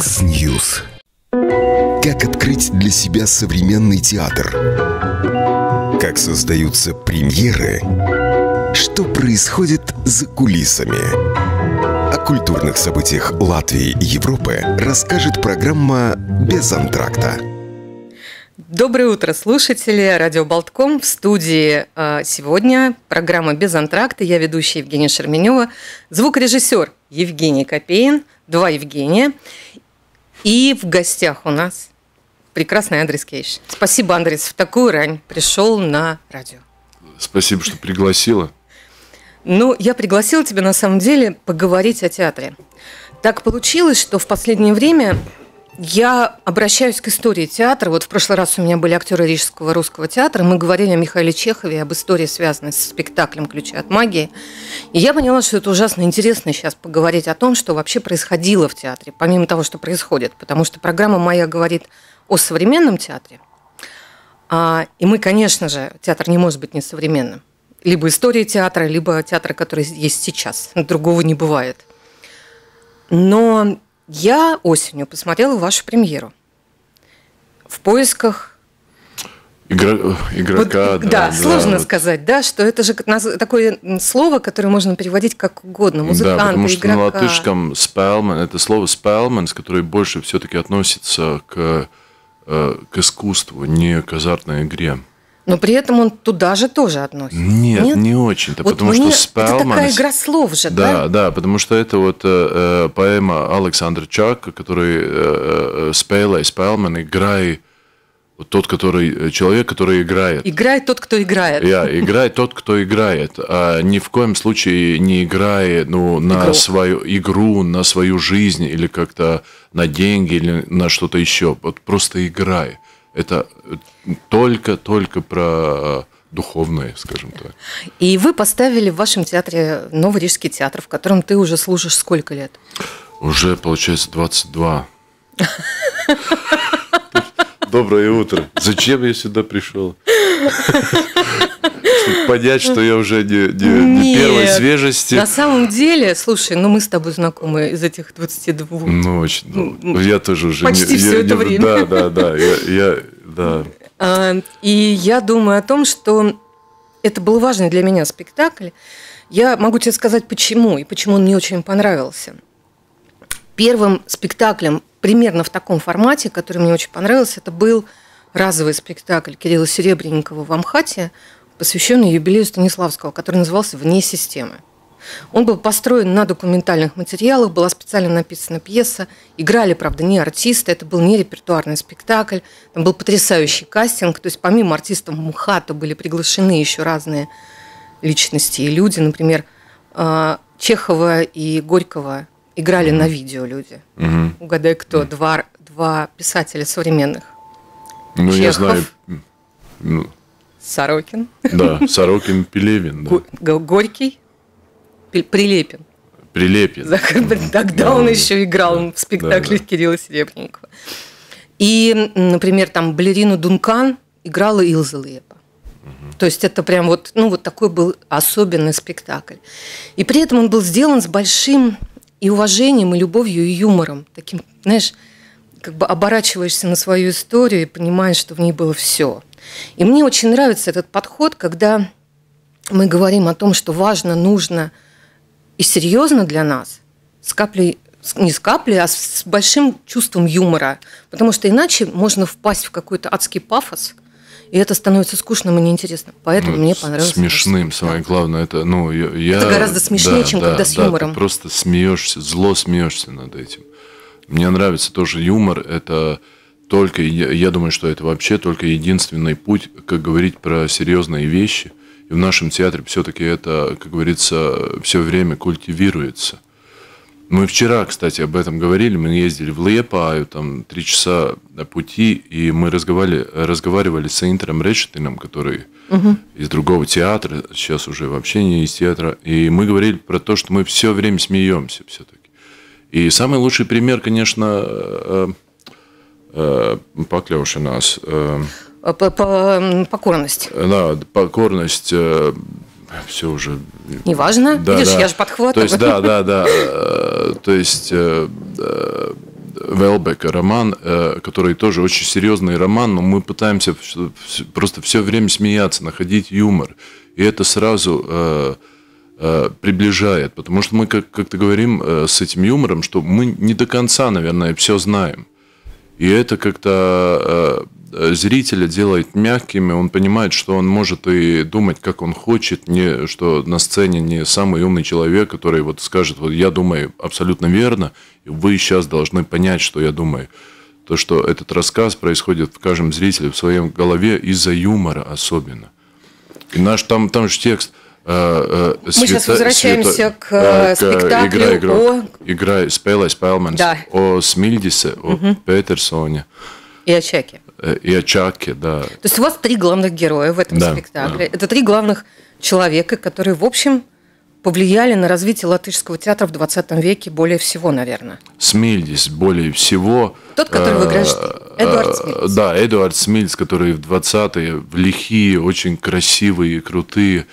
Яндекс.Ньюс. Как открыть для себя современный театр? Как создаются премьеры? Что происходит за кулисами? О культурных событиях Латвии и Европы расскажет программа «Без антракта». Доброе утро, слушатели. Радио Baltkom в студии сегодня. Программа «Без антракта». Я ведущая Евгения Шерменева. Звукорежиссер Евгений Копеин. Два Евгения. И в гостях у нас прекрасный Андрис Кейш. Спасибо, Андрис. В такую рань пришел на радио. Спасибо, что пригласила. Ну, я пригласила тебя, на самом деле, поговорить о театре. Так получилось, что в последнее время я обращаюсь к истории театра. Вот в прошлый раз у меня были актеры Рижского русского театра. Мы говорили о Михаиле Чехове, об истории, связанной с спектаклем «Ключи от магии». И я поняла, что это ужасно интересно сейчас поговорить о том, что вообще происходило в театре, помимо того, что происходит. Потому что программа моя говорит о современном театре. И мы, конечно же, театр не может быть несовременным. Либо история театра, либо театра, который есть сейчас. Другого не бывает. Но я осенью посмотрела вашу премьеру «В поисках игрока». Вот, да, сложно сказать, да, что это же такое слово, которое можно переводить как угодно. Музыкант, да, потому что игрока. На латышском «спелмен» – это слово «спелменс», которое больше все-таки относится к искусству, не к азартной игре. Но при этом он туда же тоже относится. Нет? Не очень-то, вот потому что «Спелманс». Это такая игра слов же, да? Да, да, потому что это вот поэма Александра Чака, который «Спелай, спелмен», «Играй». Вот тот, который, человек, который играет. Играет тот, кто играет. Yeah, играет тот, кто играет. А ни в коем случае не играя на свою игру, на свою жизнь, или как-то на деньги, или на что-то еще. Вот просто играй. Это только про духовное, скажем так. И вы поставили в вашем театре Новый Рижский театр, в котором ты уже служишь сколько лет? Уже, получается, 22. Доброе утро. Зачем я сюда пришел? Чтобы понять, что я уже не первой свежести. На самом деле, слушай, мы с тобой знакомы из этих 22. Ну, очень долго. Я тоже уже... Почти все это время. Да. И я думаю о том, что это был важный для меня спектакль. Я могу тебе сказать, почему, и почему он мне очень понравился. Первым спектаклем примерно в таком формате, который мне очень понравился, это был разовый спектакль Кирилла Серебренникова в МХАТе, посвященный юбилею Станиславского, который назывался «Вне системы». Он был построен на документальных материалах, была специально написана пьеса, играли, правда, не артисты, это был не репертуарный спектакль, там был потрясающий кастинг, то есть помимо артистов МХАТа были приглашены еще разные личности и люди, например, Чехова и Горького играли на видео люди. Угадай, кто? Два писателя современных. Ну, Чехов, я знаю... Сорокин. Да, Сорокин, Пелевин. Да. Горький, Прилепин. Прилепин. Тогда он еще играл в спектакле Кирилла Серебренникова. И, например, там балерину Дункан играла Илза Лепа. То есть это прям вот такой был особенный спектакль. И при этом он был сделан с большим... и уважением, и любовью, и юмором. Таким, знаешь, как бы оборачиваешься на свою историю и понимаешь, что в ней было все. И мне очень нравится этот подход, когда мы говорим о том, что важно, нужно и серьезно для нас, с большим чувством юмора. Потому что иначе можно впасть в какой-то адский пафос, и это становится скучным и неинтересным. Поэтому мне понравилось. Смешным, самое главное. Это, это гораздо смешнее, чем когда с юмором. Ты просто смеешься, зло смеешься над этим. Мне нравится тоже юмор. Это только, я думаю, что это вообще только единственный путь, как говорить про серьезные вещи. И в нашем театре все-таки это, как говорится, все время культивируется. Мы вчера, кстати, об этом говорили. Мы ездили в Лиепаю, там 3 часа пути, и мы разговаривали с Интером Решетином, который из другого театра, сейчас уже вообще не из театра. И мы говорили про то, что мы все время смеемся все-таки. И самый лучший пример, конечно, поклевший нас. Покорность. Да, покорность... Все уже... Неважно, видишь, я же подхватываю. То есть, Велбека роман, который тоже очень серьезный роман, но мы пытаемся просто все время смеяться, находить юмор. И это сразу приближает, потому что мы как-то говорим с этим юмором, что мы не до конца, наверное, все знаем. И это как-то зрителя делает мягким, и он понимает, что он может и думать, как он хочет, что на сцене не самый умный человек, который вот скажет, вот я думаю абсолютно верно, и вы сейчас должны понять, что я думаю. То, что этот рассказ происходит в каждом зрителе в своем голове из-за юмора особенно. И наш там же текст... Мы сейчас возвращаемся к спектаклю «Игра-игрок», «Spēlē spēlmens», о Смильдисе, о Петерсоне. И о Чаке. И о Чаке, да. То есть у вас три главных героя в этом спектакле. Это три главных человека, которые, в общем, повлияли на развитие латышского театра в 20 веке более всего, наверное. Смильдис более всего. Тот, который вы играете, Эдуард Смильдис. Да, Эдуард Смильдис, который в 20-е, в лихие, очень красивые, крутые,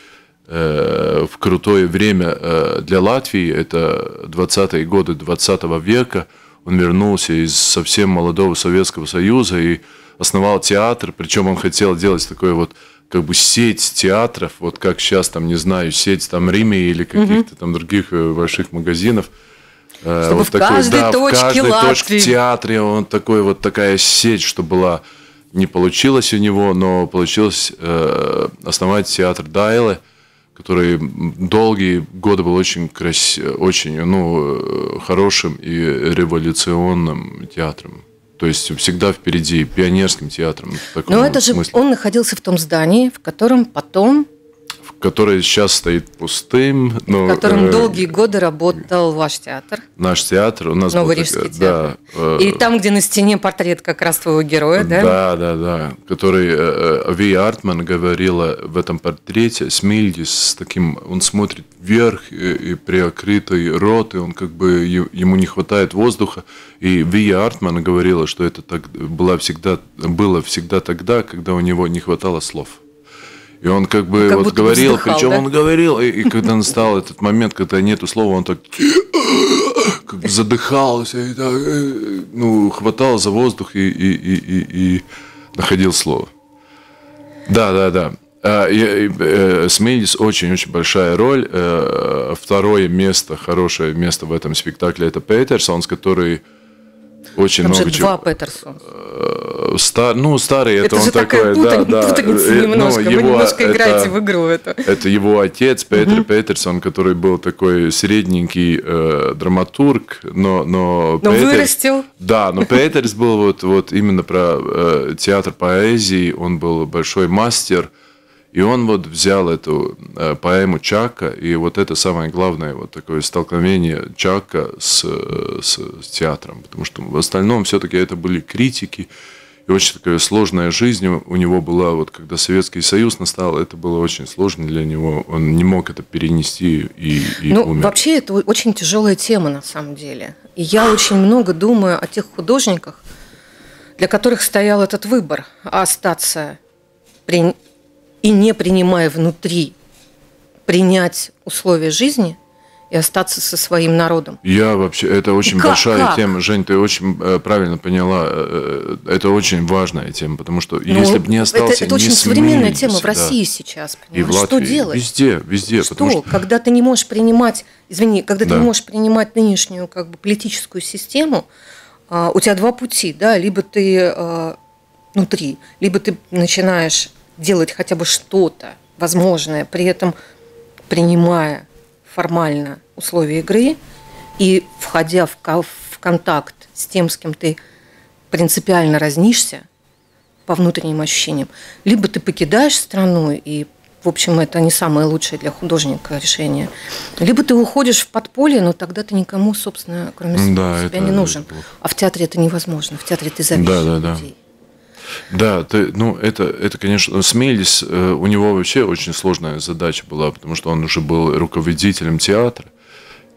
в крутое время для Латвии, это 20-е годы 20 века, он вернулся из совсем молодого Советского Союза и основал театр, причем он хотел делать такой вот как бы сеть театров, вот как сейчас там, не знаю, сеть там Риме или каких-то там других больших магазинов. Чтобы вот в такой, да, в каждой точке театра он такой вот такая сеть, что была, не получилось у него, но получилось основать театр Дайле, который долгие годы был очень хорошим и революционным театром. То есть всегда впереди, пионерским театром. Но это же он находился в том здании, в котором потом... В котором сейчас стоит пустым. В котором долгие годы работал ваш театр. Наш театр. У нас Новый Рижский театр. Да, и там, где на стене портрет как раз твоего героя, да? Да. Который Вия Артман говорила в этом портрете. Смильдис с таким, он смотрит вверх и приоткрытый рот, и он как бы, ему не хватает воздуха. И Вия Артман говорила, что это так было всегда тогда, когда у него не хватало слов. И он как бы вот говорил, вздыхал, причем да? Он говорил, и когда настал этот момент, когда нету слова, он так как бы задыхался, и так, хватал за воздух и находил слово. Да. Смильдис очень-очень большая роль. Второе место, хорошее место в этом спектакле, это Петерсон, с который... Очень там много же два Петерсона. Старый, это он такой, путаница немножко. Вы немножко играете в игру. Это его отец, Петер Петерсон, который был такой средненький драматург, но Петерс, вырастил. Да, но Петерс был вот именно про театр поэзии, он был большой мастер, и он вот взял эту поэму Чака, и вот это самое главное вот такое столкновение Чака с театром, потому что в остальном все-таки это были критики, и очень такая сложная жизнь у него была, вот когда Советский Союз настал, это было очень сложно для него, он не мог это перенести и умер. Вообще это очень тяжелая тема на самом деле, и я очень много думаю о тех художниках, для которых стоял этот выбор, остаться и не принимая внутри, принять условия жизни и остаться со своим народом. Это очень большая тема. Жень, ты очень правильно поняла. Это очень важная тема, потому что если бы не остался... Это очень современная тема в России сейчас. И в Латвии. Что делать? Везде. Что? Когда ты не можешь принимать... Извини, когда ты не можешь принимать нынешнюю как бы политическую систему, у тебя два пути, да? Либо ты внутри, либо ты начинаешь... делать хотя бы что-то возможное, при этом принимая формально условия игры и входя в контакт с тем, с кем ты принципиально разнишься по внутренним ощущениям. Либо ты покидаешь страну, и, в общем, это не самое лучшее для художника решение. Либо ты уходишь в подполье, но тогда ты никому, собственно, кроме себя не нужен. А в театре это невозможно. В театре ты зависишь от людей. Да, это, конечно, Смильдис, у него вообще очень сложная задача была, потому что он уже был руководителем театра,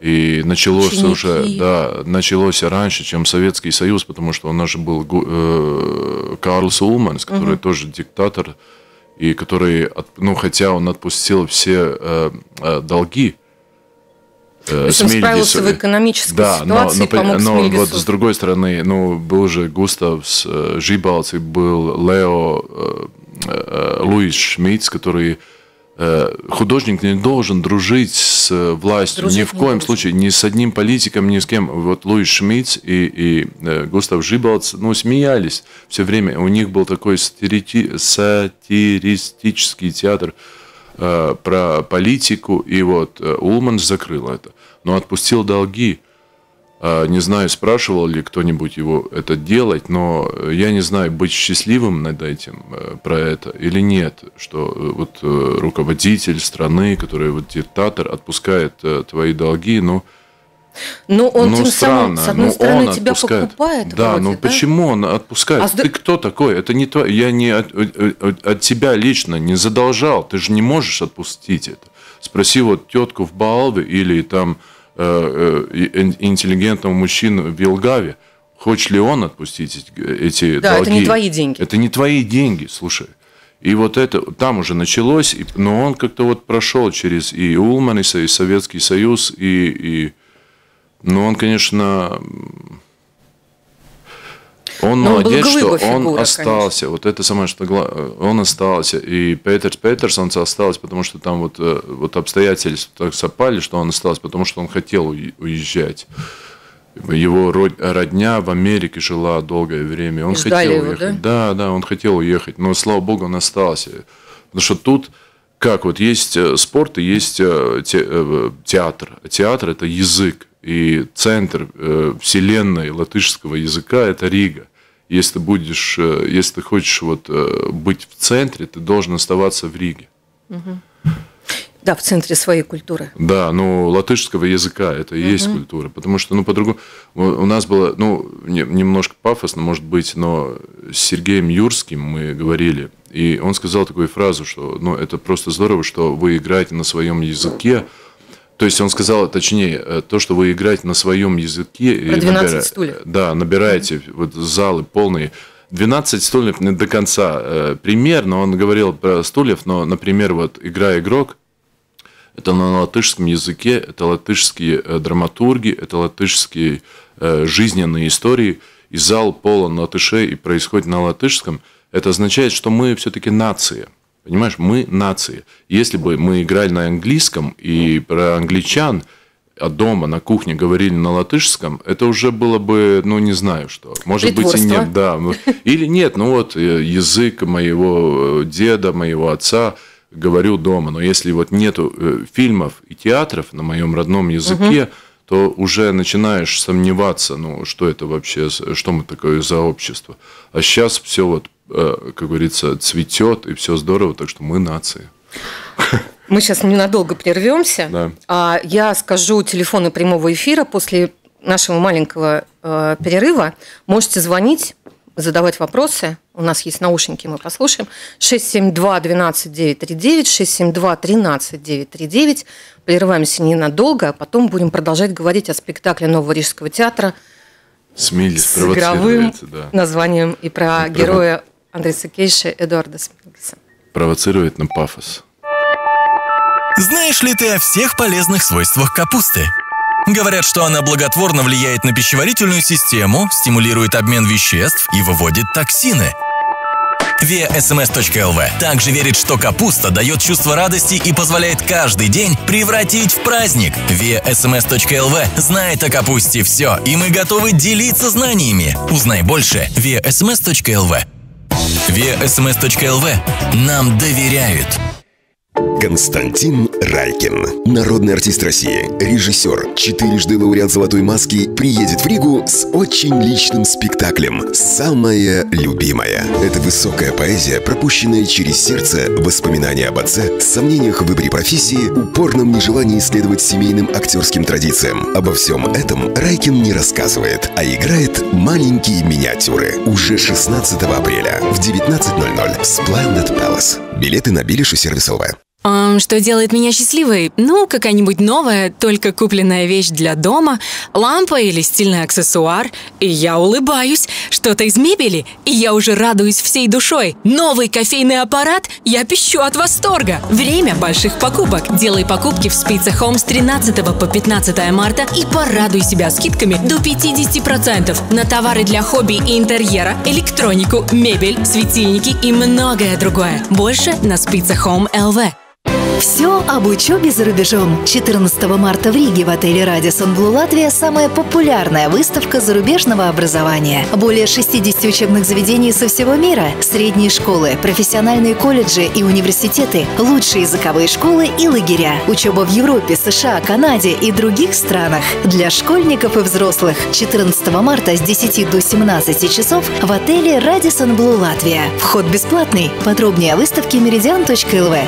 и началось началось раньше, чем Советский Союз, потому что у нас же был Карлис Улманис, который тоже диктатор, и который, хотя он отпустил все долги, Смильдису. Справился в экономической ситуации, помог Смильдису. Вот с другой стороны, был же Густав Жибалц, был Луис Шмиц, который... Художник не должен дружить с властью, ни в коем случае, ни с одним политиком, ни с кем. Вот Луис Шмиц и Густав Жибалц, смеялись все время. У них был такой сатиристический театр про политику, и вот Улманс закрыл это, но отпустил долги. Не знаю, спрашивал ли кто-нибудь его это делать, но я не знаю, быть счастливым над этим, про это или нет, что вот руководитель страны, который вот диктатор, отпускает твои долги, но он тем странно, самым, с одной стороны, он тебя отпускает. Покупает. Да, вроде, почему он отпускает? Ты кто такой? Это не твой, я не от тебя лично не задолжал, ты же не можешь отпустить это. Спроси вот тетку в Баалве или там интеллигентного мужчину в Елгаве, хочет ли он отпустить эти долги? Да, это не твои деньги. Это не твои деньги, слушай. И вот это там уже началось, но он как-то вот прошел через и Улманиса, и Советский Союз, но он, конечно, он молодец, что он остался. Вот это самое, что он остался. И Петерсон остался, потому что там вот обстоятельства так сопали, что он остался, потому что он хотел уезжать. Его родня в Америке жила долгое время. Он хотел уехать. Да, он хотел уехать. Но, слава богу, он остался. Потому что тут, как вот есть спорт и есть театр. Театр – это язык. И центр вселенной латышского языка – это Рига. Если ты хочешь быть в центре, ты должен оставаться в Риге. Угу. Да, в центре своей культуры. Да, латышского языка – это и есть культура. Потому что, по-другому, у нас было, немножко пафосно, может быть, но с Сергеем Юрским мы говорили, и он сказал такую фразу, что, это просто здорово, что вы играете на своем языке. То есть он сказал, точнее, то, что вы играете на своем языке. Про 12 стульев. Да, набираете залы полные. 12 стульев не до конца примерно. Он говорил про стульев, но, например, «Игра-игрок» – это на латышском языке, это латышские драматурги, это латышские жизненные истории. И зал полон латышей, и происходит на латышском. Это означает, что мы все-таки нация. Понимаешь, мы нации. Если бы мы играли на английском и про англичан, а дома на кухне говорили на латышском, это уже было бы, не знаю что. Может быть, и нет. Да. Или нет, язык моего деда, моего отца говорю дома. Но если нету фильмов и театров на моем родном языке, то уже начинаешь сомневаться, что это вообще, что мы такое за общество. А сейчас все как говорится, цветет, и все здорово, так что мы нации. Мы сейчас ненадолго прервемся. Да. Я скажу телефоны прямого эфира после нашего маленького перерыва. Можете звонить, задавать вопросы. У нас есть наушники, мы послушаем. 672-12939, 672-13939. Прерываемся ненадолго, а потом будем продолжать говорить о спектакле Нового Рижского театра с игровым названием и про героя Андриса Кейша Эдуарда Смильдиса. Провоцирует на пафос. Знаешь ли ты о всех полезных свойствах капусты? Говорят, что она благотворно влияет на пищеварительную систему, стимулирует обмен веществ и выводит токсины. ViaSMS.LV также верит, что капуста дает чувство радости и позволяет каждый день превратить в праздник. ViaSMS.LV знает о капусте все, и мы готовы делиться знаниями. Узнай больше. ViaSMS.LV. ViaSMS.LV нам доверяют. Константин Райкин, народный артист России, режиссер, 4-дважды лауреат «Золотой маски», приедет в Ригу с очень личным спектаклем «Самое любимое». Это высокая поэзия, пропущенная через сердце, воспоминания об отце, сомнениях в выборе профессии, упорном нежелании следовать семейным актерским традициям. Обо всем этом Райкин не рассказывает, а играет маленькие миниатюры. Уже 16 апреля в 19:00 в Splendid Palace. Билеты на Билиш и сервис ЛВ. Что делает меня счастливой? Ну, какая-нибудь новая, только купленная вещь для дома, лампа или стильный аксессуар. И я улыбаюсь. Что-то из мебели, и я уже радуюсь всей душой. Новый кофейный аппарат? Я пищу от восторга. Время больших покупок. Делай покупки в Spitza Home с 13 по 15 марта и порадуй себя скидками до 50% на товары для хобби и интерьера, электронику, мебель, светильники и многое другое. Больше на Spitza Home LV. Все об учебе за рубежом. 14 марта в Риге в отеле «Радисон Блу Латвия» самая популярная выставка зарубежного образования. Более 60 учебных заведений со всего мира. Средние школы, профессиональные колледжи и университеты, лучшие языковые школы и лагеря. Учеба в Европе, США, Канаде и других странах. Для школьников и взрослых. 14 марта с 10 до 17 часов в отеле «Радисон Блу Латвия». Вход бесплатный. Подробнее о выставке meridian.lv.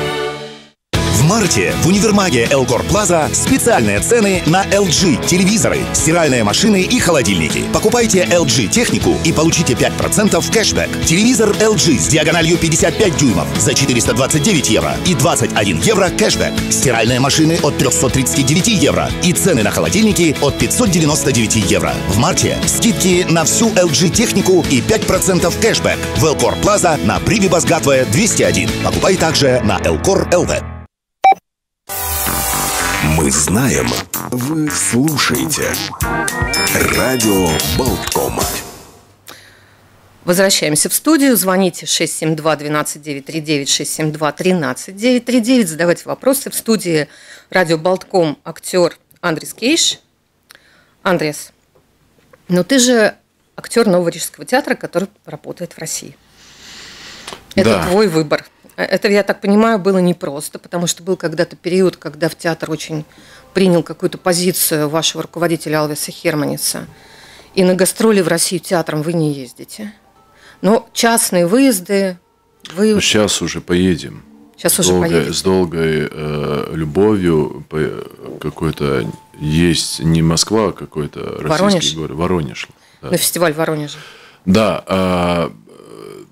В марте в универмаге «Элкор Plaza» специальные цены на LG телевизоры, стиральные машины и холодильники. Покупайте LG технику и получите 5% кэшбэк. Телевизор LG с диагональю 55 дюймов за 429 евро и 21 евро кэшбэк. Стиральные машины от 339 евро и цены на холодильники от 599 евро. В марте скидки на всю LG технику и 5% кэшбэк в «Элкор Plaza» на Привибас Гатве 201. Покупай также на «Элкор ЛВ». Мы знаем, вы слушаете Радио Baltkom. Возвращаемся в студию. Звоните 672-12939, 672-13939. Задавайте вопросы. В студии Радио Baltkom актер Андрис Кейш. Андрис, ну ты же актер Нового Рижского театра, который работает в России. Это да. Твой выбор. Это, я так понимаю, было непросто, потому что был когда-то период, когда в театр очень принял какую-то позицию вашего руководителя Алвиса Херманиса. И на гастроли в Россию театром вы не ездите. Но частные выезды... Вы... Сейчас уже поедем. Сейчас уже поедем. С долгой любовью какой-то есть не Москва, а какой-то российский город. Воронеж. Да. На фестиваль Воронежа. Да,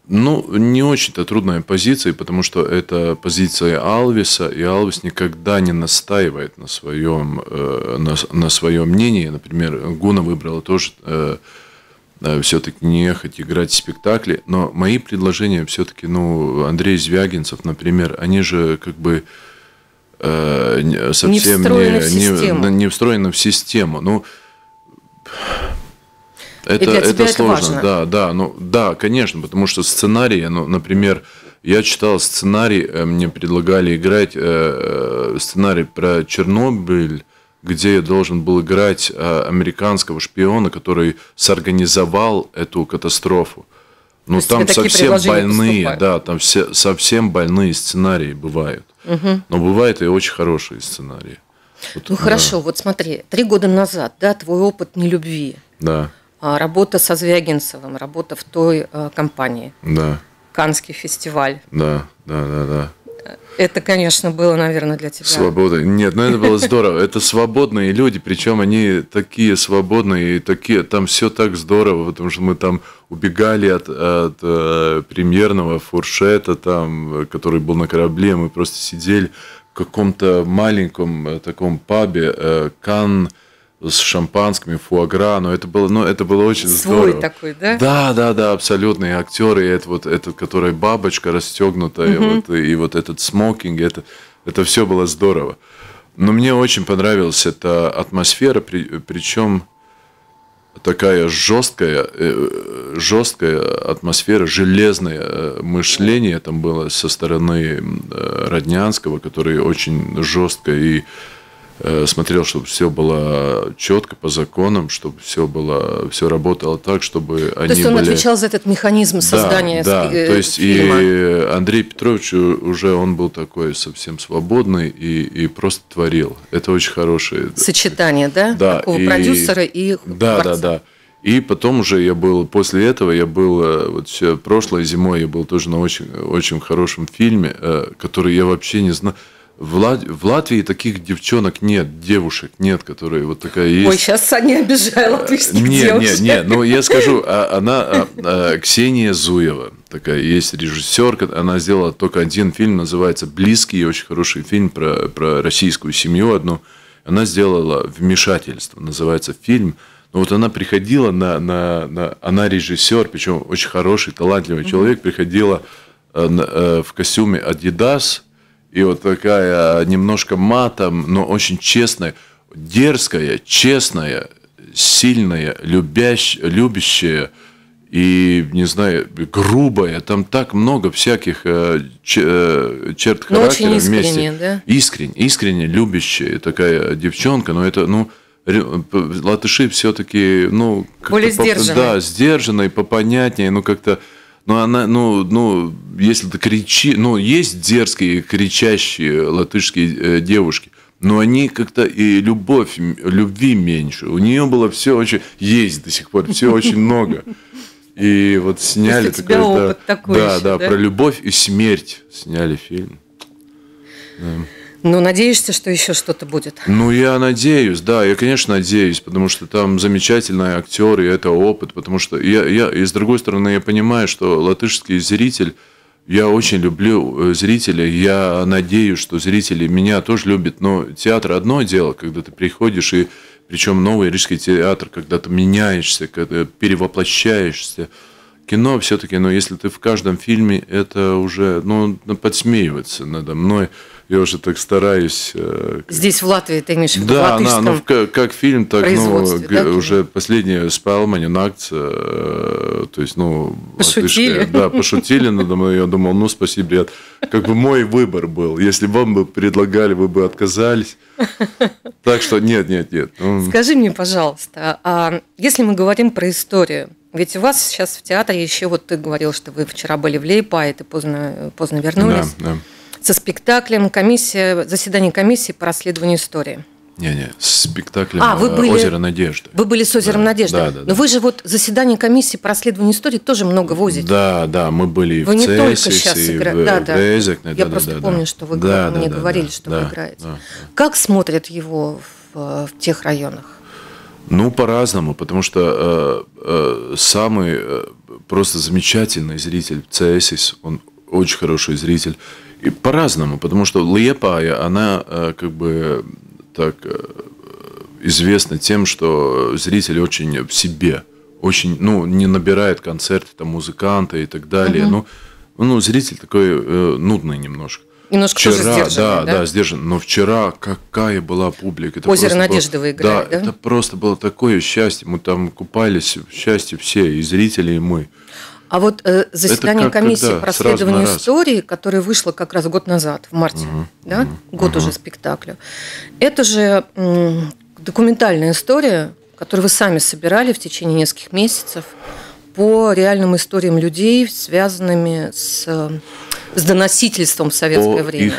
ну, не очень-то трудная позиция, потому что это позиция Алвиса, и Алвис никогда не настаивает на своем мнении. Например, Гуна выбрала тоже все-таки не ехать играть в спектакли, но мои предложения все-таки, ну, Андрей Звягинцев, например, они же как бы совсем не встроены в систему. Ну, это сложно, это да, ну, да, конечно, потому что сценарий, ну, например, я читал сценарий, мне предлагали играть сценарий про Чернобыль, где я должен был играть американского шпиона, который сорганизовал эту катастрофу. Ну, там совсем больные, да, там все, совсем больные сценарии бывают, угу. Но бывают и очень хорошие сценарии. Вот, ну, да. Хорошо, вот смотри, 3 года назад, да, твой опыт нелюбви. Да. Работа со Звягинцевым, работа в той компании. Да. Каннский фестиваль. Да, да, да, да. Это, конечно, было, наверное, для тебя. Свобода. Нет, ну это было здорово. Это свободные люди, причем они такие свободные, и такие, там все так здорово, потому что мы там убегали от премьерного фуршета, там, который был на корабле, мы просто сидели в каком-то маленьком таком пабе, Канн, с шампанскими, фуагра, но это было очень здорово. Свой такой, да? Да, да, да, абсолютно. И актеры, и это, которая бабочка расстегнутая, угу. и вот этот смокинг, это все было здорово. Но мне очень понравилась эта атмосфера, причем такая жесткая атмосфера, железное мышление там было со стороны Роднянского, который очень жестко и смотрел, чтобы все было четко по законам, чтобы все работало так, чтобы они были... То есть он отвечал за этот механизм создания фильма. Да, то есть и Андрей Петрович уже он был такой совсем свободный и просто творил. Это очень хорошее... Сочетание, да? Да. Такого продюсера и... Да, да, да. И потом уже я был, после этого я был, вот все, прошлой зимой я был тоже на очень, очень хорошем фильме, который я вообще не знал. В Латвии таких девчонок нет, девушек нет, которые вот такая есть. Ой, сейчас они обижают латвийских девушек. Нет, ну я скажу, она, Ксения Зуева, такая есть режиссерка, она сделала только один фильм, называется «Близкий», очень хороший фильм про российскую семью одну. Она сделала «Вмешательство», называется фильм. Но вот она приходила она режиссер, причем очень хороший, талантливый человек, приходила в костюме «Адидас». И вот такая немножко матом, но очень честная, дерзкая, честная, сильная, любящая и, не знаю, грубая. Там так много всяких черт характера вместе. Да? Искренне любящая такая девчонка. Но это, латыши все-таки, более сдержанные. Да, сдержанные, попонятнее, как-то. Если ты кричи, есть дерзкие, кричащие латышские девушки, но они как-то и любви меньше. У нее было все очень, есть до сих пор, все очень много. И вот сняли такой, про любовь и смерть сняли фильм. Надеешься, что еще что-то будет? Я надеюсь, да, я, конечно, надеюсь, потому что там замечательные актеры, и это опыт, потому что и с другой стороны, я понимаю, что латышский зритель, я очень люблю зрителя, я надеюсь, что зрители меня тоже любят, но театр одно дело, когда ты приходишь, и причем Новый Рижский театр, когда ты меняешься, когда перевоплощаешься. Кино все-таки, но если ты в каждом фильме, это уже, подсмеиваться надо мной. Я уже так стараюсь. Здесь в Латвии ты имеешь в виду? Да, как фильм, так уже последняя спалманинакция, то есть, пошутили. Да, пошутили надо мной. Я думал, спасибо, ребят. Как бы мой выбор был. Если вам бы предлагали, вы бы отказались. Так что нет. Скажи мне, пожалуйста, если мы говорим про историю, ведь у вас сейчас в театре еще, ты говорил, что вы вчера были в Лейпае, ты поздно вернулись. Да. Со спектаклем «Заседание комиссии по расследованию истории». Не, с спектаклем «Озеро надежды». Вы были с «Озером надежды». Да, да. Но вы же «Заседание комиссии по расследованию истории» тоже много возите. Да, мы были и в ЦСИС, и в Эзекне. Я просто помню, что вы мне говорили, что вы играете. Как смотрят его в тех районах? По-разному, потому что самый просто замечательный зритель в ЦСИС, он очень хороший зритель. И по-разному, потому что Лиепая, она известна тем, что зритель очень в себе, очень, не набирает концерты, музыканта и так далее. Зритель такой нудный немножко. Немножко тоже сдержанный, да, сдержанный. Но вчера какая была публика. Это «Озеро надежды» вы играли, да? Это просто было такое счастье. Мы там купались в счастье все, и зрители, и мы. А заседание комиссии по расследованию истории, которое вышло как раз год назад, в марте, год уже спектаклю, это же документальная история, которую вы сами собирали в течение нескольких месяцев по реальным историям людей, связанными с доносительством в советское время.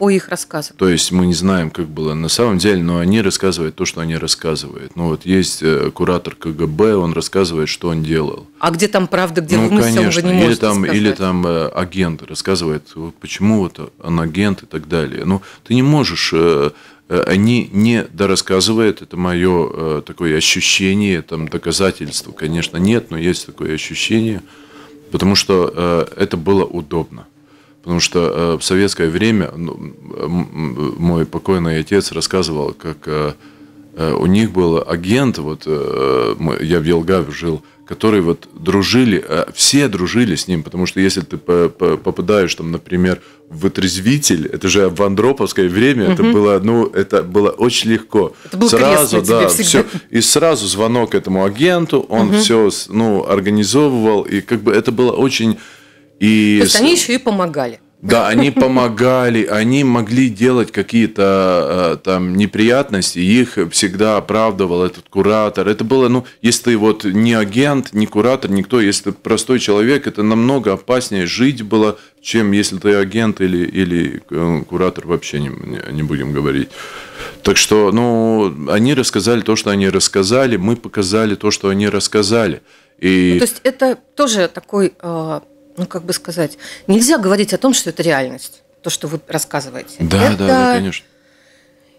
По их рассказам. То есть мы не знаем, как было на самом деле, но они рассказывают то, что они рассказывают. Есть куратор КГБ, он рассказывает, что он делал. А где там правда, где вымысел, уже не можете сказать. Или там агент рассказывает, почему он агент и так далее. Ты не можешь... Они не дорассказывают, это мое такое ощущение, доказательства, конечно, нет, но есть такое ощущение, потому что это было удобно. Потому что в советское время мой покойный отец рассказывал, как у них был агент, я в Елгаве жил, которые все дружили с ним, потому что если ты попадаешь, например, в отрезвитель, это же в андроповское время, это было очень легко. Это был сразу, все. И сразу звонок этому агенту, он все организовывал, и это было очень... То есть они еще и помогали. Да, они помогали, они могли делать какие-то неприятности, их всегда оправдывал этот куратор. Это было, если ты не агент, не куратор, никто, если ты простой человек, это намного опаснее жить было, чем если ты агент или куратор, вообще не будем говорить. Так что, они рассказали то, что они рассказали, мы показали то, что они рассказали. И... То есть это тоже такой... нельзя говорить о том, что это реальность. то, что вы рассказываете. Да, это, да, конечно.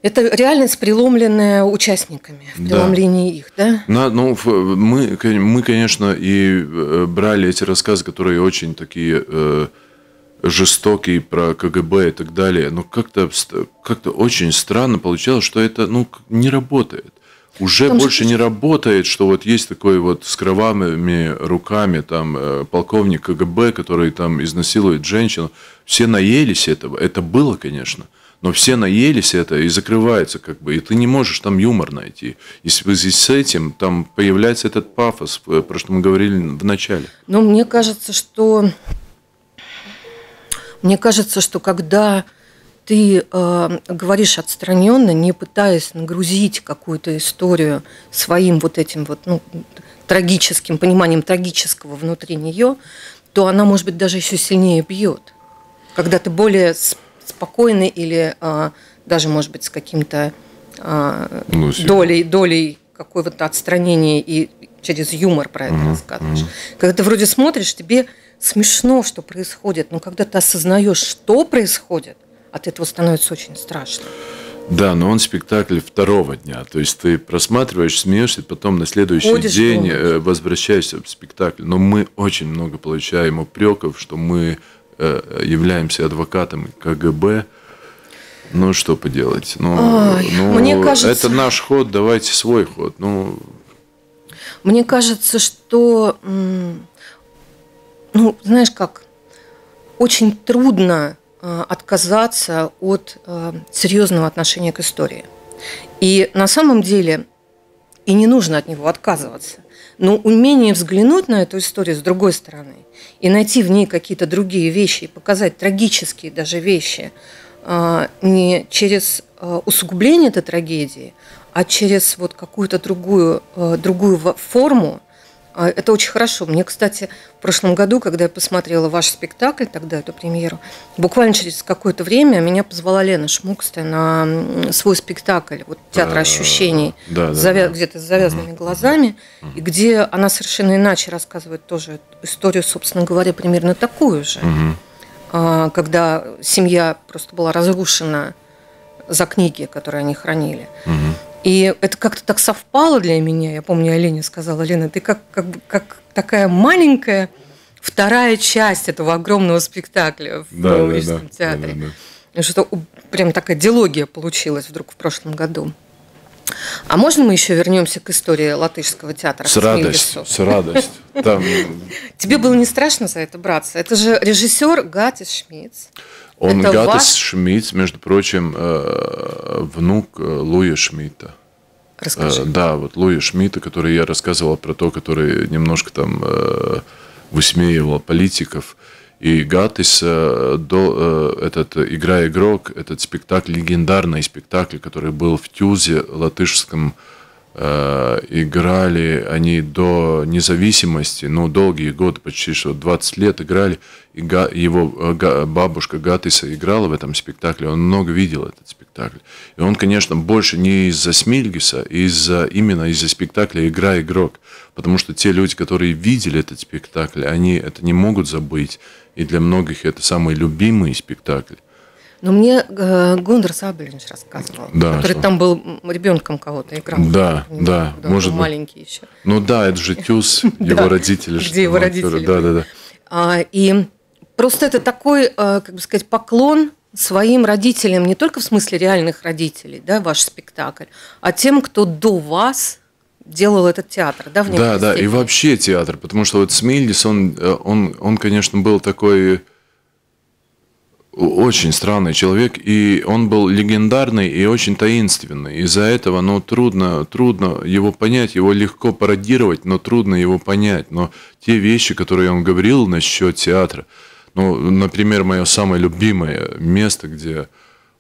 Это реальность, преломленная участниками, в преломлении их, да? Да, ну, мы, конечно, и брали эти рассказы, которые очень такие жестокие, про КГБ и так далее, но как-то очень странно получалось, что это, ну, не работает. Уже там больше не работает, что вот есть такой вот с кровавыми руками там полковник КГБ, который там изнасилует женщину. Все наелись этого. Это было, конечно. Но все наелись это и закрывается как бы. И ты не можешь там юмор найти. И в связи с этим там появляется этот пафос, про что мы говорили в начале. Но мне кажется, что... когда... ты говоришь отстраненно, не пытаясь нагрузить какую-то историю своим вот этим вот, ну, трагическим пониманием трагического внутри нее, то она, может быть, даже еще сильнее бьет. Когда ты более спокойный или даже, может быть, с каким-то долей какого-то отстранения и через юмор про это рассказываешь. Когда ты вроде смотришь, тебе смешно, что происходит, но когда ты осознаешь, что происходит, от этого становится очень страшно. Да, но он спектакль второго дня. То есть ты просматриваешь, смеешься, потом на следующий день возвращаешься в спектакль. Но мы очень много получаем упреков, что мы являемся адвокатами КГБ. Ну, что поделать? Ну, мне кажется, это наш ход, давайте свой ход. Ну... Мне кажется, что... Ну, знаешь как? Очень трудно отказаться от серьезного отношения к истории. И на самом деле и не нужно от него отказываться. Но умение взглянуть на эту историю с другой стороны и найти в ней какие-то другие вещи, и показать трагические даже вещи не через усугубление этой трагедии, а через вот какую-то другую форму, это очень хорошо. Мне, кстати, в прошлом году, когда я посмотрела ваш спектакль, тогда эту премьеру, буквально через какое-то время меня позвала Лена Шмукстая на свой спектакль вот, «Театр ощущений», где-то с завязанными глазами, и где она совершенно иначе рассказывает тоже историю, собственно говоря, примерно такую же, когда семья просто была разрушена за книги, которые они хранили. И это как-то так совпало для меня. Я помню, я Лене сказала: Лена, ты как такая маленькая вторая часть этого огромного спектакля в Новом Рижском театре. Что прям такая дилогия получилась вдруг в прошлом году. А можно мы еще вернемся к истории латышского театра? С радостью. Тебе было не страшно за это браться? Это же режиссер Гатис Шмитс. Он Гатис Шмитс, между прочим, внук Луи Шмита. Расскажи. Да, вот Луи Шмита, который я рассказывал про то, который немножко там высмеивал политиков. И Гатис, этот «Игра-игрок», этот спектакль, легендарный спектакль, который был в Тюзе латышском, играли они до независимости, ну, долгие годы, почти что 20 лет играли. И его бабушка Гатиса играла в этом спектакле, он много видел этот спектакль. И он, конечно, больше не из-за Смильдиса, именно из-за спектакля «Игра-игрок», потому что те люди, которые видели этот спектакль, они это не могут забыть, и для многих это самый любимый спектакль. Но мне Гундар Сабельевич рассказывал, который там был ребенком кого-то играл. Да, да, может быть. Маленький еще. Ну да, это же Тюз, его родители. Где его родители. Да. И просто это такой, как бы сказать, поклон своим родителям, не только в смысле реальных родителей, да, ваш спектакль, а тем, кто до вас делал этот театр. Да, и вообще театр, потому что вот Смильдис, он, конечно, был такой... Очень странный человек, и он был легендарный и очень таинственный. Из-за этого, ну, трудно его понять, его легко пародировать, но трудно его понять. Но те вещи, которые он говорил насчет театра, ну, например, мое самое любимое место, где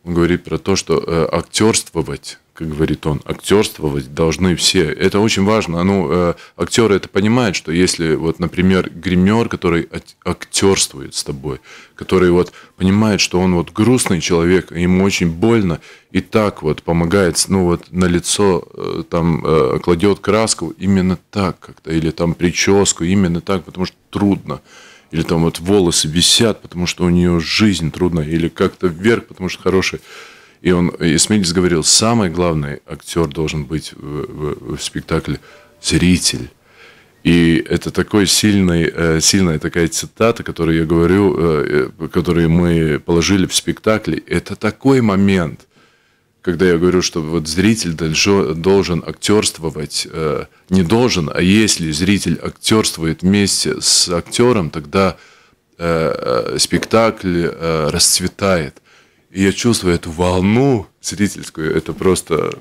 он говорит про то, что актерствовать, как говорит он, актерствовать должны все. Это очень важно. Ну, актеры это понимают, что если, вот, например, гример, который актерствует с тобой, который вот понимает, что он вот грустный человек, ему очень больно, и так вот помогает, ну вот на лицо там кладет краску именно так как-то, или там прическу именно так, потому что трудно. или там вот волосы висят, потому что у нее жизнь трудная, или как-то вверх, потому что хороший. И он, Смильдис говорил, самый главный актер должен быть в спектакле зритель. И это такой сильная такая цитата, которую я говорю, которую мы положили в спектакле. Это такой момент, когда я говорю, что вот зритель должен актерствовать, не должен, а если зритель актерствует вместе с актером, тогда спектакль расцветает. И я чувствую эту волну зрительскую, это просто...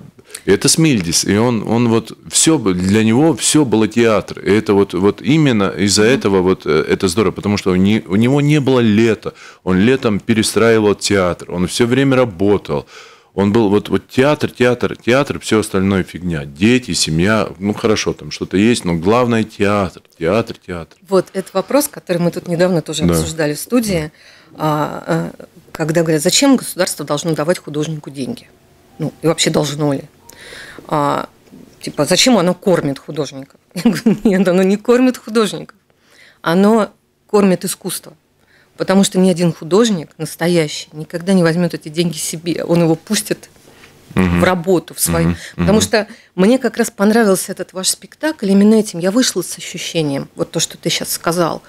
Это Смильдис, и он вот все, для него все было театр. И это вот именно из-за этого вот это здорово, потому что у него не было лета. Он летом перестраивал театр, он все время работал. Он был вот театр, театр, театр, все остальное фигня. Дети, семья, ну хорошо, там что-то есть, но главное театр, театр, театр. Вот, это вопрос, который мы тут недавно тоже обсуждали в студии, когда говорят, зачем государство должно давать художнику деньги? Ну, и вообще должно ли? Типа, зачем оно кормит художников? Я говорю, нет, оно не кормит художников. Оно кормит искусство. Потому что ни один художник настоящий никогда не возьмет эти деньги себе. Он его пустит в работу, в свою. Потому что мне как раз понравился этот ваш спектакль именно этим. Я вышла с ощущением, вот то, что ты сейчас сказал,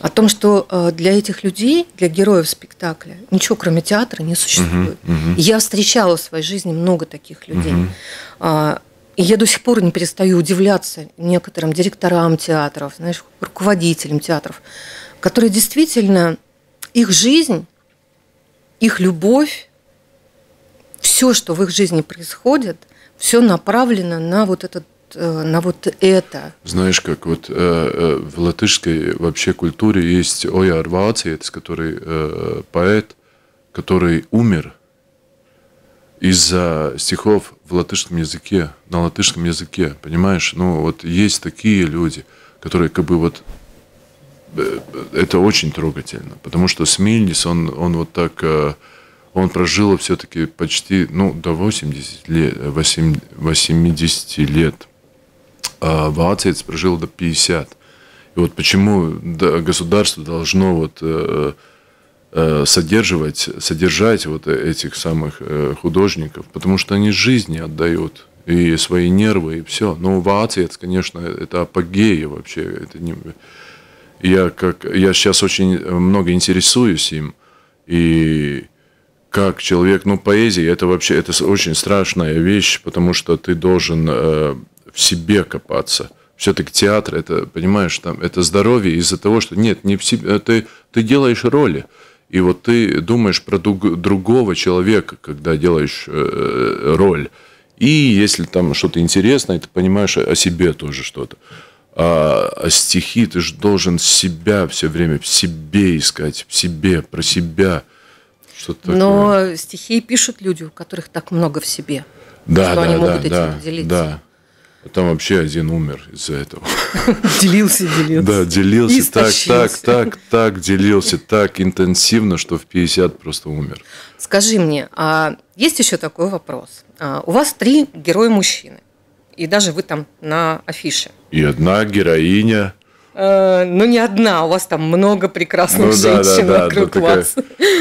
о том, что для этих людей, для героев спектакля, ничего кроме театра не существует. Я встречала в своей жизни много таких людей. И я до сих пор не перестаю удивляться некоторым директорам театров, знаешь, руководителям театров, которые действительно, их жизнь, их любовь, все, что в их жизни происходит, все направлено на вот этот, на вот это. Знаешь, как вот в латышской вообще культуре есть Оя Арвациец, который поэт, который умер из-за стихов в латышском языке, на латышском языке, понимаешь? Ну вот есть такие люди, которые как бы вот... Это очень трогательно, потому что Смильдис, он вот так, он прожил все-таки почти, ну, до 80 лет, а Вацец прожил до 50. И вот почему государство должно вот содержать вот этих самых художников, потому что они жизни отдают. И свои нервы, и все. Но Вацец, конечно, это апогея вообще, это не... Я сейчас очень много интересуюсь им, и как человек, ну, поэзия, это вообще, это очень страшная вещь, потому что ты должен в себе копаться. Все-таки театр, это, понимаешь, там, это здоровье из-за того, что, нет, не в себе, ты делаешь роли, и вот ты думаешь про другого человека, когда делаешь роль, и если там что-то интересное, ты понимаешь о себе тоже что-то. А стихи ты же должен себя все время в себе искать, в себе, про себя. Что-то такое. Стихи пишут люди, у которых так много в себе, да, что они могут этим делиться. Да. Там вообще один умер из-за этого. Делился. Да, делился, так делился, так интенсивно, что в 50 просто умер. Скажи мне, а есть еще такой вопрос. У вас 3 героя-мужчины. И даже вы там на афише. И одна героиня. Ну, не одна, у вас там много прекрасных женщин вокруг вас.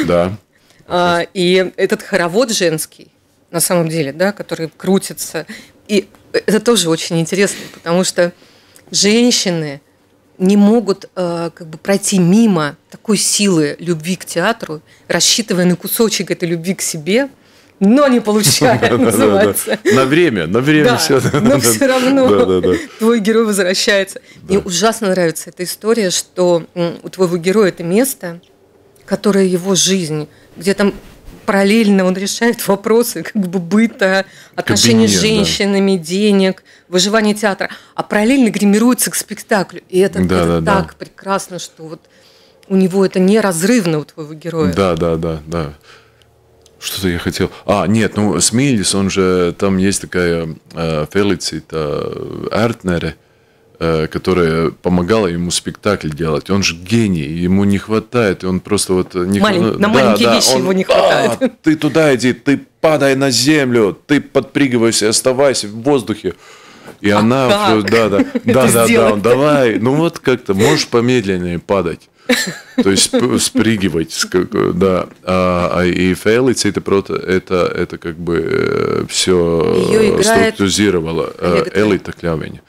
Да. И этот хоровод женский, на самом деле, да, который крутится. И это тоже очень интересно, потому что женщины не могут как бы пройти мимо такой силы любви к театру, рассчитывая на кусочек этой любви к себе. Но не получая, называется. На время все. Но все равно твой герой возвращается. Мне ужасно нравится эта история, что у твоего героя это место, которое его жизнь, где там параллельно он решает вопросы как бы быта, отношений с женщинами, денег, выживания театра, а параллельно гримируется к спектаклю. И это так прекрасно, что вот у него это неразрывно, у твоего героя. Да. Что-то я хотел... Смильдис, он же... Там есть такая Фелицит Эртнере, которая помогала ему спектакль делать. Он же гений, ему не хватает, и он просто вот... На маленькие вещи его не хватает. Ты туда иди, ты падай на землю, ты подпрыгивайся, оставайся в воздухе. И она... Да, давай, ну вот как-то можешь помедленнее падать. То есть спрыгивать, да. И Фелицит это как бы все структуризировало. Элита Клявень.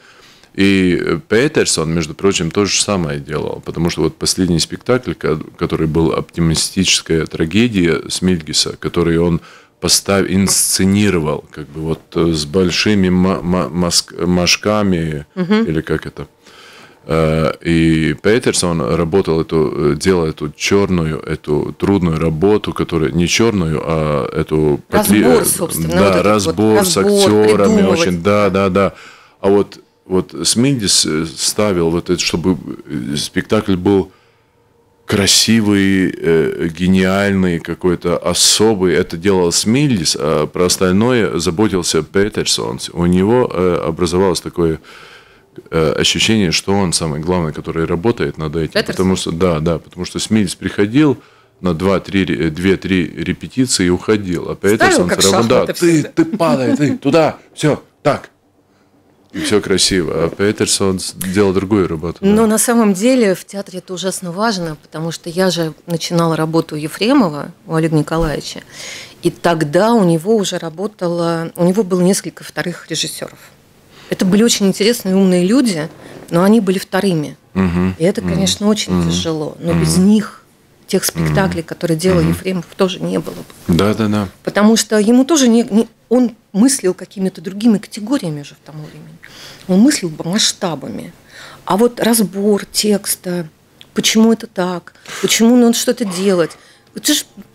И Петерсон, между прочим, то же самое делал, потому что вот последний спектакль, который был оптимистическая трагедия Смильдиса, который он инсценировал, как бы вот с большими мошками, или как это. И Петерсон работал делал эту черную, эту трудную работу, которая не черную, а эту... Разбор, собственно. Да, вот разбор вот, с актерами. Придумывать. Очень, да. А вот Смильдис ставил вот это, чтобы спектакль был красивый, гениальный, какой-то особый. Это делал Смильдис, а про остальное заботился Петерсон. У него образовалось такое ощущение, что он самый главный, который работает над этим. Потому что Смильдис приходил на 2-3 репетиции и уходил. А Петерсон все равно, да, ты падай, ты туда, все, так. И все красиво. А Петерсон делал другую работу. Но на самом деле в театре это ужасно важно, потому что я же начинала работу у Ефремова, у Олега Николаевича, и тогда у него уже работало... У него было несколько вторых режиссеров. Это были очень интересные, умные люди, но они были вторыми. И это, конечно, очень тяжело. Но без них тех спектаклей, которые делал Ефремов, тоже не было бы. Да. Потому что ему тоже он мыслил какими-то другими категориями уже в тому времени. Он мыслил масштабами. А вот разбор текста, почему это так, почему надо что-то делать.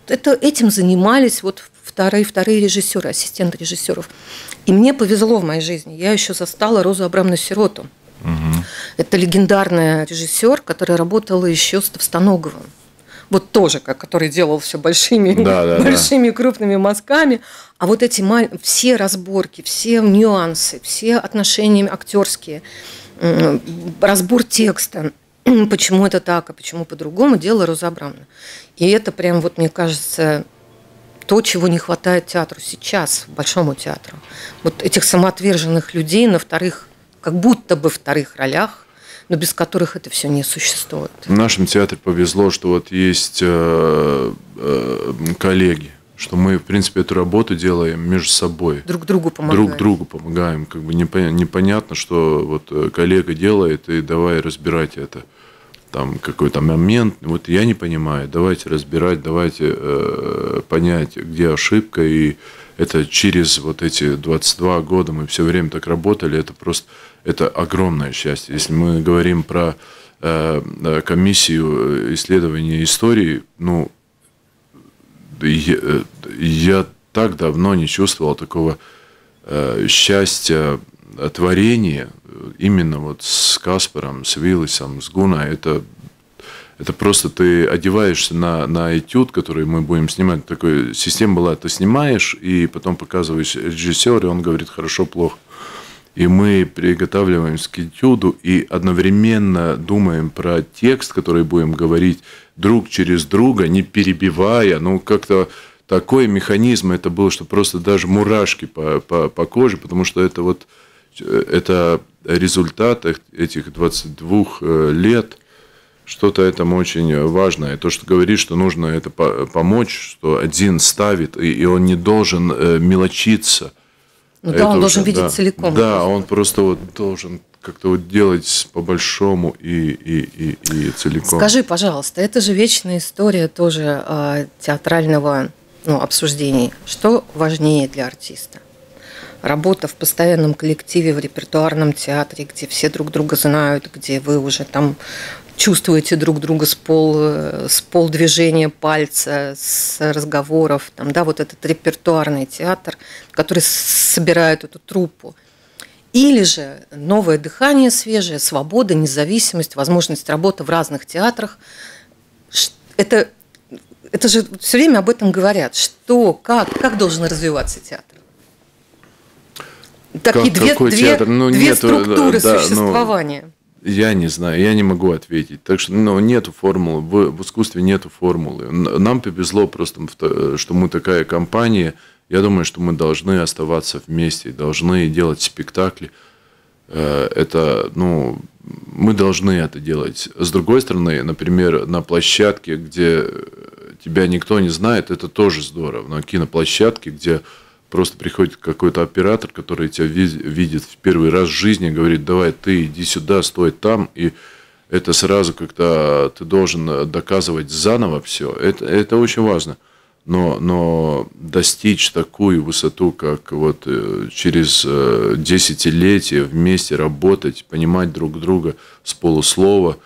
Этим занимались вот вторые режиссеры, ассистенты режиссеров. И мне повезло в моей жизни. Я еще застала Розу Абрамовну Сироту. Это легендарная режиссер, которая работала еще с Товстоноговым. Вот тоже, который делал все большими крупными мазками. А вот эти все разборки, все нюансы, все отношения актерские, разбор текста, почему это так, а почему по-другому, делала Роза Абрамовна. И это прям, вот мне кажется, то, чего не хватает театру сейчас, Большому театру. Вот этих самоотверженных людей на вторых, как будто бы вторых ролях, но без которых это все не существует. В нашем театре повезло, что вот есть коллеги, что мы, в принципе, эту работу делаем между собой. Друг другу помогаем. Как бы непонятно, что вот коллега делает, и давай разбирать это. Там какой-то момент, вот я не понимаю, давайте разбирать, давайте понять, где ошибка. И это через вот эти 22 года мы все время так работали, это просто... Это огромное счастье. Если мы говорим про комиссию исследования истории, ну, я так давно не чувствовал такого счастья, творения, именно вот с Каспаром, с Виллисом, с Гуной. Это просто ты одеваешься на этюд, который мы будем снимать. Такая система была, ты снимаешь, и потом показываешь режиссеру, и он говорит «хорошо, плохо». И мы приготавливаемся к этюду и одновременно думаем про текст, который будем говорить друг через друга, не перебивая. Ну, как-то такой механизм это был, что просто даже мурашки по коже, потому что это вот это результат этих 22 лет. Что-то этому очень важное. То, что говорит, что нужно это помочь, что один ставит, и он не должен мелочиться. Ну, да, он должен видеть целиком. Да, он просто вот должен как-то вот делать по-большому и целиком. Скажи, пожалуйста, это же вечная история тоже театрального обсуждения. Что важнее для артиста? Работа в постоянном коллективе, в репертуарном театре, где все друг друга знают, где вы уже там чувствуете друг друга с пол движения пальца, с разговоров, там, да, вот этот репертуарный театр, который собирает эту труппу. Или же новое дыхание свежее, свобода, независимость, возможность работы в разных театрах. Это же все время об этом говорят. Что, как должен развиваться театр? Такие две структуры существования. Я не знаю, я не могу ответить. Так что нету формулы, в искусстве нету формулы. Нам повезло просто, что мы такая компания. Я думаю, что мы должны оставаться вместе, должны делать спектакли Это, ну, мы должны это делать. С другой стороны, например, на площадке, где тебя никто не знает, это тоже здорово. На киноплощадке, где просто приходит какой-то оператор, который тебя видит в первый раз в жизни, говорит: давай ты иди сюда, стой там, и это сразу как-то ты должен доказывать заново все. Это очень важно. Но достичь такую высоту, как вот через десятилетия вместе работать, понимать друг друга с полуслова,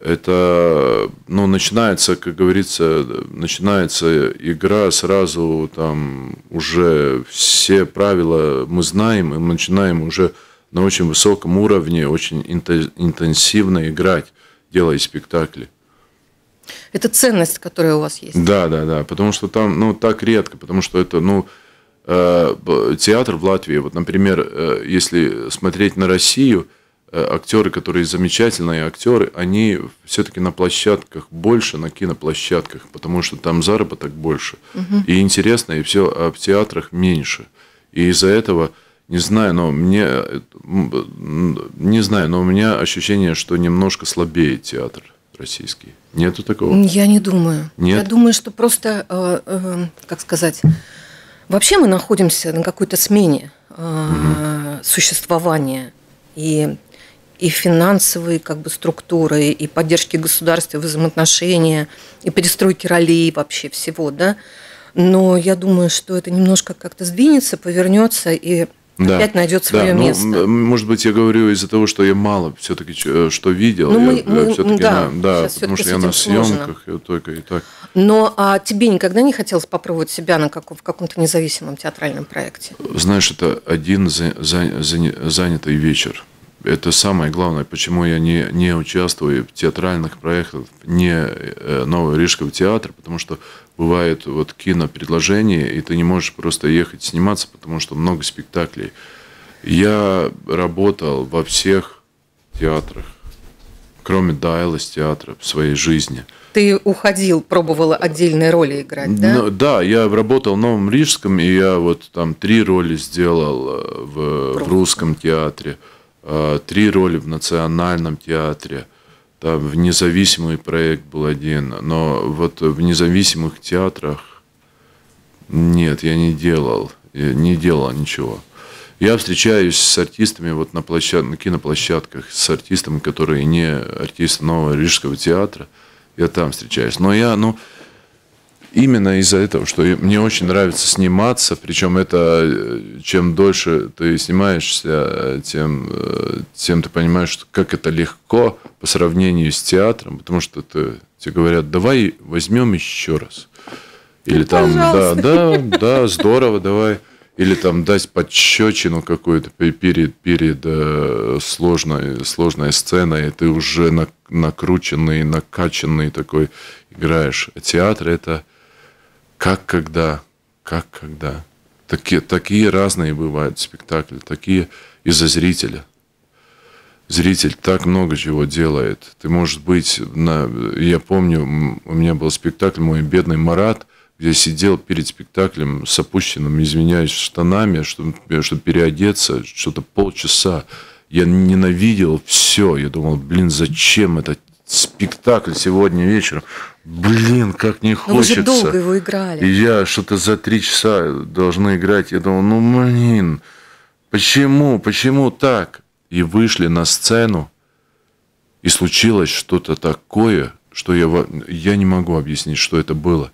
это, ну, начинается, как говорится, начинается игра, сразу там уже все правила мы знаем, и мы начинаем уже на очень высоком уровне, очень интенсивно играть, делая спектакли. Это ценность, которая у вас есть. Да, потому что там, ну, так редко, потому что это, ну, театр в Латвии, вот, например, если смотреть на Россию, актеры, которые замечательные актеры, они все-таки на площадках больше, на киноплощадках, потому что там заработок больше, и интересно, и все, а в театрах меньше. И из-за этого, не знаю, но у меня ощущение, что немножко слабеет театр российский. Нету такого? Я не думаю. Нет? Я думаю, что просто, как сказать, вообще мы находимся на какой-то смене существования и финансовой, как бы, структуры, и поддержки государства, взаимоотношения, и перестройки ролей, вообще всего, да. Но я думаю, что это немножко как-то сдвинется, повернется и опять найдет свое место. Ну, может быть, я говорю из-за того, что я мало все-таки что видел. Потому что я на съемках и только и так. Но тебе никогда не хотелось попробовать себя в каком-то независимом театральном проекте? Знаешь, это один занятый вечер. Это самое главное, почему я не участвую в театральных проектах не Нового Рижского театра, потому что бывают вот кинопредложения, и ты не можешь просто ехать сниматься, потому что много спектаклей. Я работал во всех театрах, кроме Дайлас театра, в своей жизни. Ты уходил, пробовала отдельные роли играть, да? Да, я работал в Новом Рижском, и я вот там 3 роли сделал в русском театре. 3 роли в национальном театре, там в независимый проект был 1, но вот в независимых театрах нет, я не делал ничего. Я встречаюсь с артистами вот на киноплощадках, с артистами, которые не артисты Нового Рижского театра, я там встречаюсь. Но именно из-за этого, что мне очень нравится сниматься, причем это, чем дольше ты снимаешься, тем ты понимаешь, как это легко по сравнению с театром, потому что тебе говорят: давай возьмем еще раз. Или там, да, здорово, давай. Или там дать подщечину какую-то перед сложной сценой, и ты уже накрученный, накачанный такой играешь. А театр – это... Как когда. Такие разные бывают спектакли, такие из-за зрителя. Зритель так много чего делает. Ты, может быть, я помню, у меня был спектакль «Мой бедный Марат», где сидел перед спектаклем с опущенным, извиняюсь, штанами, чтобы переодеться, что-то полчаса. Я ненавидел все. Я думал: блин, зачем этот спектакль сегодня вечером? Блин, как не хочется. Вы же долго его играли. И я что-то за 3 часа должны играть. Я думал: ну, блин, почему так? И вышли на сцену, и случилось что-то такое, что я не могу объяснить, что это было.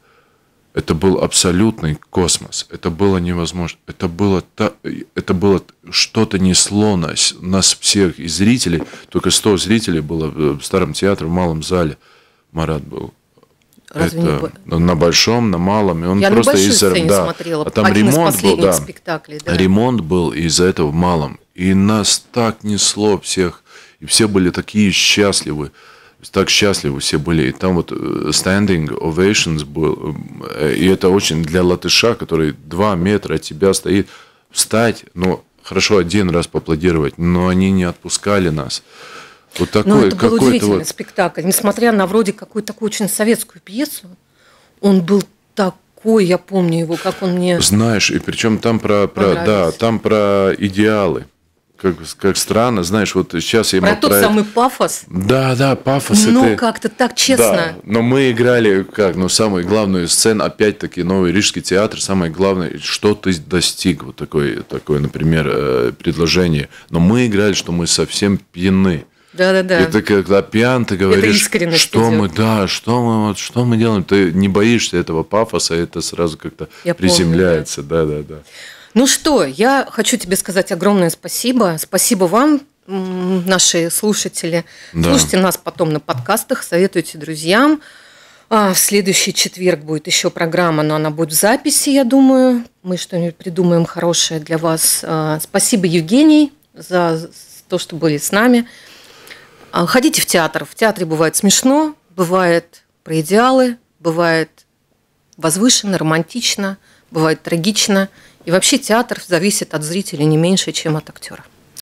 Это был абсолютный космос. Это было невозможно. Это было что-то несло нас всех, и зрителей. Только 100 зрителей было в Старом театре, в Малом зале. Марат был. На большом, на малом. И он я просто на большой сцене смотрела. А там ремонт был, да. Ремонт был, и из-за этого в Малом. И нас так несло всех. И все были такие счастливы. Так счастливы все были. И там вот standing ovations был. И это очень для латыша, который 2 метра от тебя стоит. Встать, ну, хорошо, 1 раз поаплодировать, но они не отпускали нас. Вот такой, но это был удивительный спектакль. Несмотря на вроде какую-то такую очень советскую пьесу, он был такой, я помню его, как он мне... Знаешь, и причем там про идеалы. как странно, знаешь, вот сейчас я про тот самый пафос? Да, да, пафос. Ну, это... как-то так честно. Да, но мы играли, самую главную сцену, опять-таки, Новый Рижский театр, самое главное, что ты достиг, вот такое, например, предложение. Но мы играли, что мы совсем пьяны. Да, да, да. И ты когда пьян, ты говоришь, что мы делаем, ты не боишься этого пафоса, это сразу как-то приземляется. Да, да, да. Да. Ну что, я хочу тебе сказать огромное спасибо. Спасибо вам, наши слушатели. Да. Слушайте нас потом на подкастах, советуйте друзьям. В следующий четверг будет еще программа, но она будет в записи, я думаю. Мы что-нибудь придумаем хорошее для вас. Спасибо, Евгений, за то, что были с нами. Ходите в театр. В театре бывает смешно, бывает про идеалы, бывает возвышенно, романтично, бывает трагично. И вообще театр зависит от зрителя не меньше, чем от актера.